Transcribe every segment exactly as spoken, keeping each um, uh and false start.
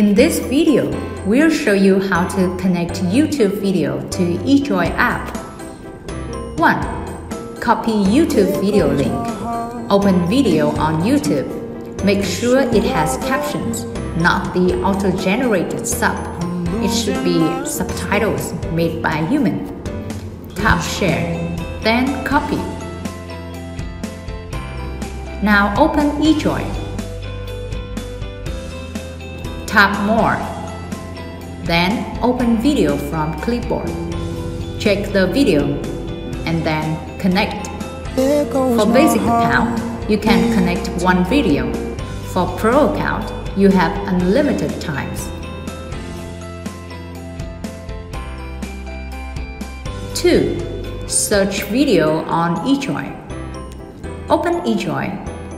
In this video, we'll show you how to connect YouTube video to eJoy app. one. Copy YouTube video link. Open video on YouTube. Make sure it has captions, not the auto-generated sub. It should be subtitles made by human. Tap share, then copy. Now open eJoy. Tap More, then open video from clipboard. Check the video, and then connect. For basic account, you can connect one video. For pro account, you have unlimited times. two. Search video on eJoy. Open eJoy,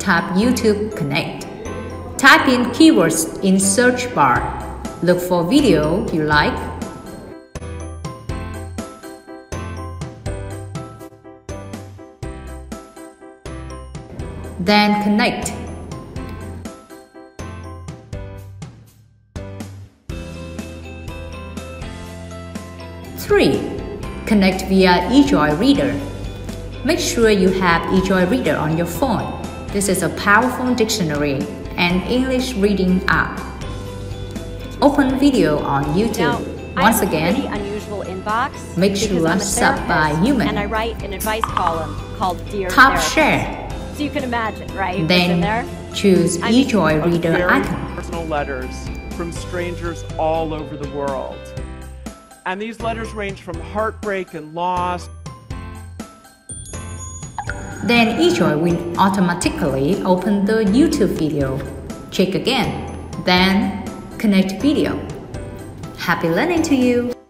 tap YouTube Connect. Type in keywords in search bar. Look for video you like. Then connect. three. Connect via eJOY Reader. Make sure you have eJOY Reader on your phone. This is a powerful dictionary and English reading app. Open video on YouTube. Now, Once again, unusual inbox make sure sub by human. And I write an advice column called Dear Tap Share. So you can imagine, right? Then there? choose eJoy Reader icon. Personal letters from strangers all over the world. And these letters range from heartbreak and loss. Then eJoy will automatically open the YouTube video. Check again, then connect video. Happy learning to you!